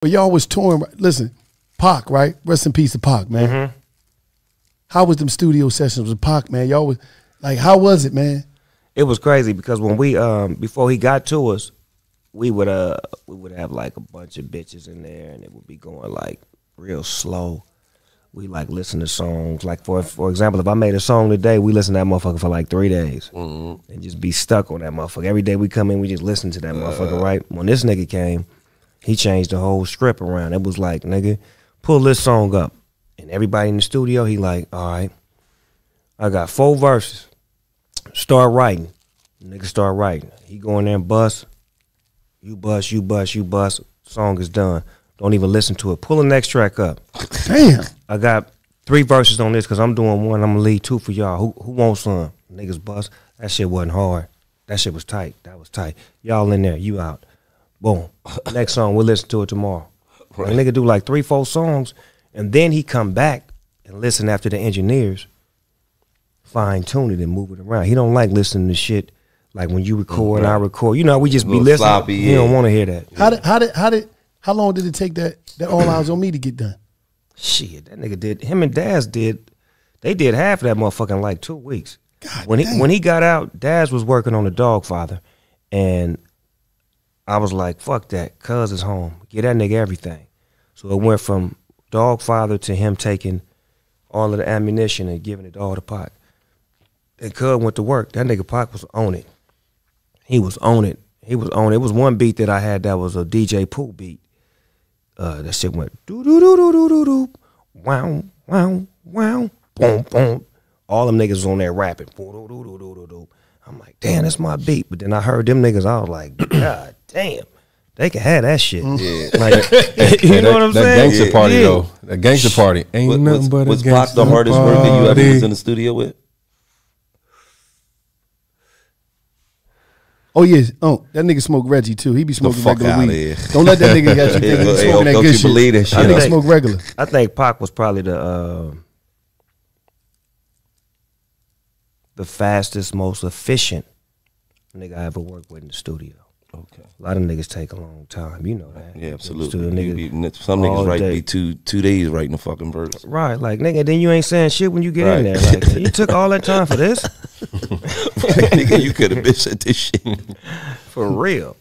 But y'all was touring. Listen, Pac, right? Rest in peace to Pac, man. Mm-hmm. How was them studio sessions with Pac, man? Y'all was like, how was it, man? It was crazy because when we before he got to us, we would have like a bunch of bitches in there, and it would be going like real slow. We like listen to songs. Like for example, if I made a song today, we listen to that motherfucker for like 3 days mm-hmm. and just be stuck on that motherfucker. Every day we come in, we just listen to that motherfucker. Right when this nigga came, he changed the whole script around. It was like, nigga, pull this song up, and everybody in the studio, he like, all right, I got 4 verses. Start writing. Nigga start writing. He go in there and bust. You bust, you bust, you bust. Song is done. Don't even listen to it. Pull the next track up. Damn. I got 3 verses on this because I'm doing one. I'm going to leave 2 for y'all. Who wants some? Niggas bust. That shit wasn't hard. That shit was tight. That was tight. Y'all in there. You out. Boom. Next song. We'll listen to it tomorrow. Right. Nigga do like 3, 4 songs. And then he come back and listen after the engineers fine tune it and move it around. He don't like listening to shit like when you record and I record. You know, we just be listening. Sloppy, yeah. He don't want to hear that. How long did it take that All Eyes on Me to get done? Shit, that nigga did. Him and Daz did half of that motherfucker in like 2 weeks. God when he got out, Daz was working on the Dogfather, and I was like, fuck that, cuz is home. Get that nigga everything. So it went from Dogfather to him taking all of the ammunition and giving it all to Pac. And Cub went to work. That nigga Pac was on it. He was on it. He was on it. It was one beat that I had that was a DJ Pooh beat. That shit went doo doo doo doo doo doo doo, wow wow wow, boom boom. All them niggas was on there rapping. Doo, doo, doo, doo, doo, doo. I'm like, damn, that's my beat. But then I heard them niggas. I was like, God damn, they can have that shit. Yeah. Like, you know what I'm saying? That gangster party though. That gangster party ain't nothing but a gangster party. Was Pac the hardest work that you ever was in the studio with? Oh yes, oh that nigga smoke Reggie too. He be smoking regular weed. Don't let that nigga get you thinking he's smoking that good shit. That shit. I think smoke regular. I think Pac was probably the fastest, most efficient nigga I ever worked with in the studio. Okay, a lot of niggas take a long time, you know that. Yeah, absolutely. Niggas, some niggas write be 2 days writing a fucking verse. Right, like nigga, then you ain't saying shit when you get in there. Like you took all that time for this. Nigga, you could have bitched at this shit for real.